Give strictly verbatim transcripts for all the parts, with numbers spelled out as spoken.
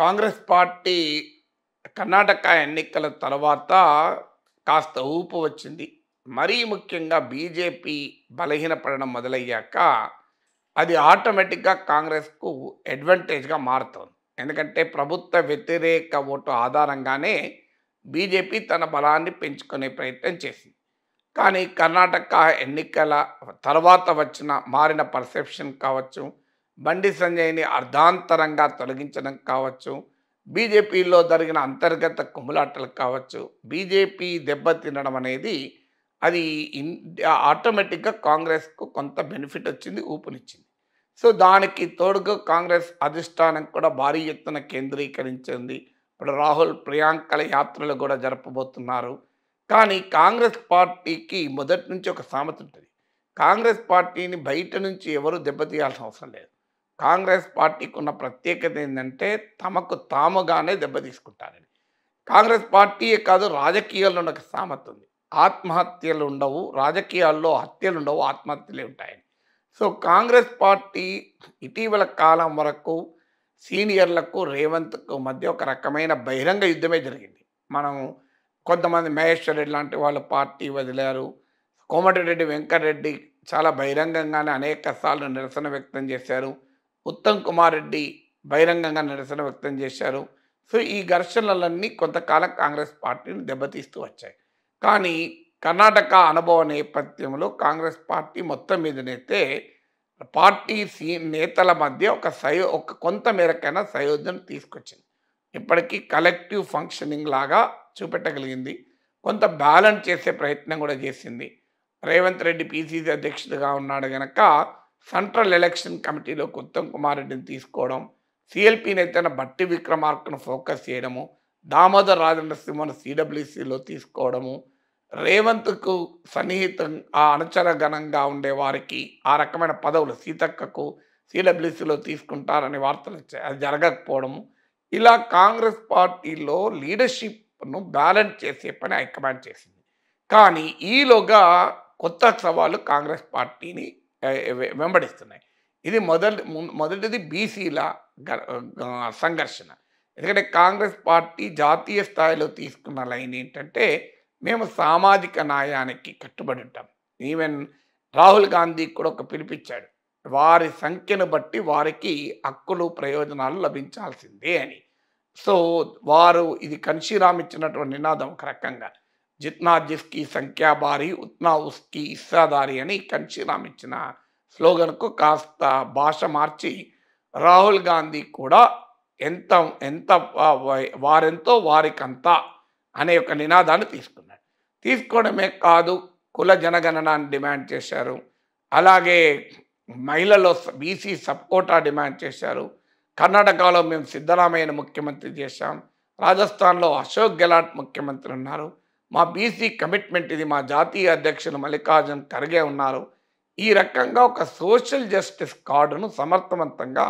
Congress party Karnataka ఎన్నికల తర్వాత కాస్త ఊపు వచ్చింది. మరీ ముఖ్యంగా బీజేపీ బలహీనపడడం మొదలయ్యాక అది ఆటోమేటిక్గా కాంగ్రెస్కు అడ్వాంటేజ్గా మారుతుంది. ఎందుకంటే ప్రభుత్వ వ్యతిరేక ఓటు ఆధారంగానే బీజేపీ తన బలాన్ని పెంచుకునే ప్రయత్నం చేసింది. కానీ కర్ణాటక ఎన్నికల తర్వాత వచ్చిన మారిన పర్సెప్షన్ కావచ్చు, బండి సంజయ్ని అర్ధాంతరంగా తొలగించడం కావచ్చు, బీజేపీలో జరిగిన అంతర్గత కుమ్ములాటలు కావచ్చు, బీజేపీ దెబ్బతినడం అనేది అది ఆటోమేటిక్గా కాంగ్రెస్కు కొంత బెనిఫిట్ వచ్చింది, ఊపునిచ్చింది. సో దానికి తోడుగా కాంగ్రెస్ అధిష్టానం కూడా భారీ ఎత్తున కేంద్రీకరించింది. ఇప్పుడు రాహుల్ ప్రియాంకల యాత్రలు కూడా జరపబోతున్నారు. కానీ కాంగ్రెస్ పార్టీకి మొదటి నుంచి ఒక సామెత ఉంటుంది, కాంగ్రెస్ పార్టీని బయట నుంచి ఎవరు దెబ్బతీయాల్సిన అవసరం లేదు. కాంగ్రెస్ పార్టీకి ఉన్న ప్రత్యేకత ఏంటంటే తమకు తాముగానే దెబ్బతీసుకుంటారని. కాంగ్రెస్ పార్టీయే కాదు, రాజకీయాల్లో ఉన్న ఒక సామెత ఉంది, ఆత్మహత్యలు ఉండవు, రాజకీయాల్లో హత్యలు ఉండవు, ఆత్మహత్యలే ఉంటాయని. సో కాంగ్రెస్ పార్టీ ఇటీవల కాలం వరకు సీనియర్లకు రేవంత్కు మధ్య ఒక రకమైన బహిరంగ యుద్ధమే జరిగింది. మనం కొంతమంది మహేశ్వర్ రెడ్డి లాంటి వాళ్ళు పార్టీ వదిలారు, కోమటిరెడ్డి వెంకటరెడ్డి చాలా బహిరంగంగానే అనేక సార్లు నిరసన వ్యక్తం చేశారు, ఉత్తమ్ కుమార్ రెడ్డి బహిరంగంగా నిరసన వ్యక్తం చేశారు. సో ఈ ఘర్షణలన్నీ కొంతకాలం కాంగ్రెస్ పార్టీని దెబ్బతీస్తూ వచ్చాయి. కానీ కర్ణాటక అనుభవ నేపథ్యంలో కాంగ్రెస్ పార్టీ మొత్తం మీదనైతే పార్టీ సీ నేతల మధ్య ఒక సయో ఒక కొంత మేరకైనా సయోధ్యను తీసుకొచ్చింది. ఇప్పటికీ కలెక్టివ్ ఫంక్షనింగ్ లాగా చూపెట్టగలిగింది, కొంత బ్యాలెన్స్ చేసే ప్రయత్నం కూడా చేసింది. రేవంత్ రెడ్డి పీసీసీ అధ్యక్షుడిగా ఉన్నాడు కనుక సెంట్రల్ ఎలక్షన్ కమిటీలోకి ఉత్తమ్ కుమార్ రెడ్డిని తీసుకోవడం, సిఎల్పీ నేతన బట్టి విక్రమార్కను ఫోకస్ చేయడము, దామోదర్ రాజేంద్ర సింహను సిడబ్ల్యూసీలో తీసుకోవడము, రేవంత్కు సన్నిహితం ఆ అనుచరగణంగా ఉండే వారికి ఆ రకమైన పదవులు సీతక్కకు సిడబ్ల్యూసీలో తీసుకుంటారనే వార్తలు వచ్చాయి, అది జరగకపోవడము. ఇలా కాంగ్రెస్ పార్టీలో లీడర్షిప్ను బ్యాలెన్స్ చేసే పని హైకమాండ్ చేసింది. కానీ ఈలోగా కొత్త సవాళ్ళు కాంగ్రెస్ పార్టీని వెంబడిస్తున్నాయి. ఇది మొదటి మొదటిది బీసీల సంఘర్షణ. ఎందుకంటే కాంగ్రెస్ పార్టీ జాతీయ స్థాయిలో తీసుకున్న లైన్ ఏంటంటే మేము సామాజిక న్యాయానికి కట్టుబడి ఉంటాం. ఈవెన్ రాహుల్ గాంధీ కూడా ఒక పిలిపించాడు, వారి సంఖ్యను బట్టి వారికి హక్కులు ప్రయోజనాలు లభించాల్సిందే అని. సో వారు ఇది కన్షీరామ్ ఇచ్చినటువంటి నినాదం ఒక రకంగా, జిత్నా జిస్కి సంఖ్యా భారీ ఉత్నా ఉస్కి ఇస్సాదారి అని కన్షీరామ్ ఇచ్చిన స్లోగన్కు కాస్త భాష మార్చి రాహుల్ గాంధీ కూడా ఎంత ఎంత వారెంతో వారికంతా అనే ఒక నినాదాన్ని తీసుకున్నాడు. తీసుకోవడమే కాదు, కుల జనగణనాన్ని డిమాండ్ చేశారు, అలాగే మహిళలో బీసీ సబ్కోటా డిమాండ్ చేశారు. కర్ణాటకలో మేము సిద్ధరామయ్యను ముఖ్యమంత్రి చేశాం, రాజస్థాన్లో అశోక్ గెలాట్ ముఖ్యమంత్రి ఉన్నారు, మా బీసీ కమిట్మెంట్ ఇది, మా జాతీయ అధ్యక్షులు మల్లికార్జున్ ఖర్గే ఉన్నారు. ఈ రకంగా ఒక సోషల్ జస్టిస్ కార్డును సమర్థవంతంగా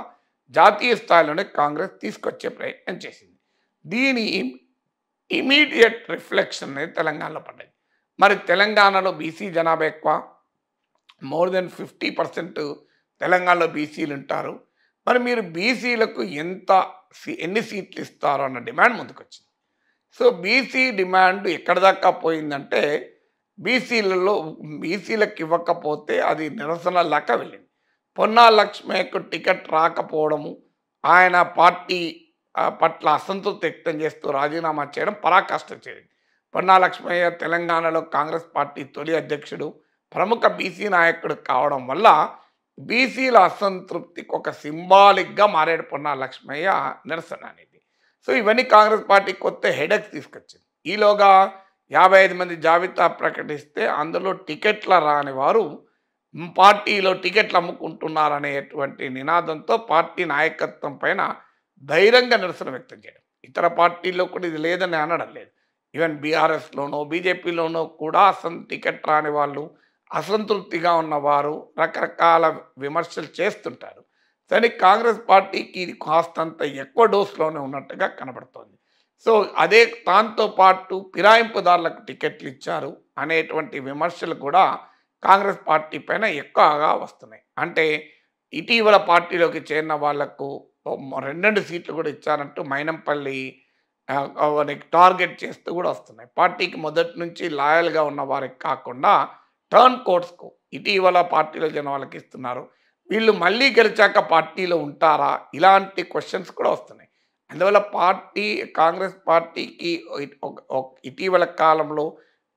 జాతీయ స్థాయిలోనే కాంగ్రెస్ తీసుకొచ్చే ప్రయత్నం చేసింది. దీని ఇమీడియట్ రిఫ్లెక్షన్ అనేది తెలంగాణలో పడ్డది. మరి తెలంగాణలో బీసీ జనాభా ఎక్కువ, మోర్ దెన్ ఫిఫ్టీ పర్సెంట్ తెలంగాణలో బీసీలు ఉంటారు. మరి మీరు బీసీలకు ఎంత ఎన్ని సీట్లు ఇస్తారు అన్న డిమాండ్ ముందుకొచ్చింది. సో బీసీ డిమాండ్ ఎక్కడ దాకా పోయిందంటే బీసీలలో బీసీలకు ఇవ్వకపోతే అది నిరసన లాగా వెళ్ళింది. పొన్నా లక్ష్మయ్యకు టికెట్ రాకపోవడము, ఆయన పార్టీ పట్ల అసంతృప్తి వ్యక్తం చేస్తూ రాజీనామా చేయడం పరాకాష్ట చేరింది. పొన్నా లక్ష్మయ్య తెలంగాణలో కాంగ్రెస్ పార్టీ తొలి అధ్యక్షుడు, ప్రముఖ బీసీ నాయకుడు కావడం వల్ల బీసీల అసంతృప్తికి ఒక సింబాలిక్గా మారాడు పొన్నా లక్ష్మయ్య నిరసన అనేది. సో ఇవన్నీ కాంగ్రెస్ పార్టీ కొత్త హెడేక్ తీసుకొచ్చింది. ఈలోగా యాభై ఐదు మంది జాబితా ప్రకటిస్తే అందులో టికెట్ల రాని వారు పార్టీలో టికెట్లు అమ్ముకుంటున్నారనేటువంటి నినాదంతో పార్టీ నాయకత్వం పైన ధైర్యంగా నిరసన వ్యక్తం చేయడం. ఇతర పార్టీల్లో కూడా ఇది లేదని అనడం లేదు. ఈవెన్ బీఆర్ఎస్లోనో బీజేపీలోనో కూడా అసలు టికెట్ రాని వాళ్ళు, అసంతృప్తిగా ఉన్నవారు రకరకాల విమర్శలు చేస్తుంటారు. కానీ కాంగ్రెస్ పార్టీకి ఇది కాస్తంత ఎక్కువ డోస్లోనే ఉన్నట్టుగా కనబడుతోంది. సో అదే దాంతో పాటు ఫిరాయింపుదారులకు టికెట్లు ఇచ్చారు అనేటువంటి విమర్శలు కూడా కాంగ్రెస్ పార్టీ పైన ఎక్కువగా వస్తున్నాయి. అంటే ఇటీవల పార్టీలోకి చేరిన వాళ్లకు రెండు సీట్లు కూడా ఇచ్చారంటూ మైనంపల్లి వారికి టార్గెట్ చేస్తూ కూడా వస్తున్నాయి. పార్టీకి మొదటి నుంచి లాయల్గా ఉన్న వారికి కాకుండా టర్న్ కోర్ట్స్కు ఇటీవల పార్టీలో జన వాళ్ళకి ఇస్తున్నారు. వీళ్ళు మళ్ళీ గెలిచాక పార్టీలో ఉంటారా, ఇలాంటి క్వశ్చన్స్ కూడా వస్తున్నాయి. అందువల్ల పార్టీ కాంగ్రెస్ పార్టీకి ఇటీవల కాలంలో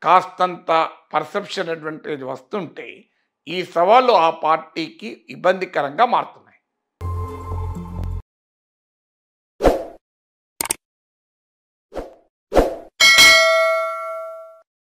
కాస్తంత పర్సెప్షన్ అడ్వాంటేజ్ వస్తుంటే ఈ సవాళ్ళు ఆ పార్టీకి ఇబ్బందికరంగా మారుతుంది.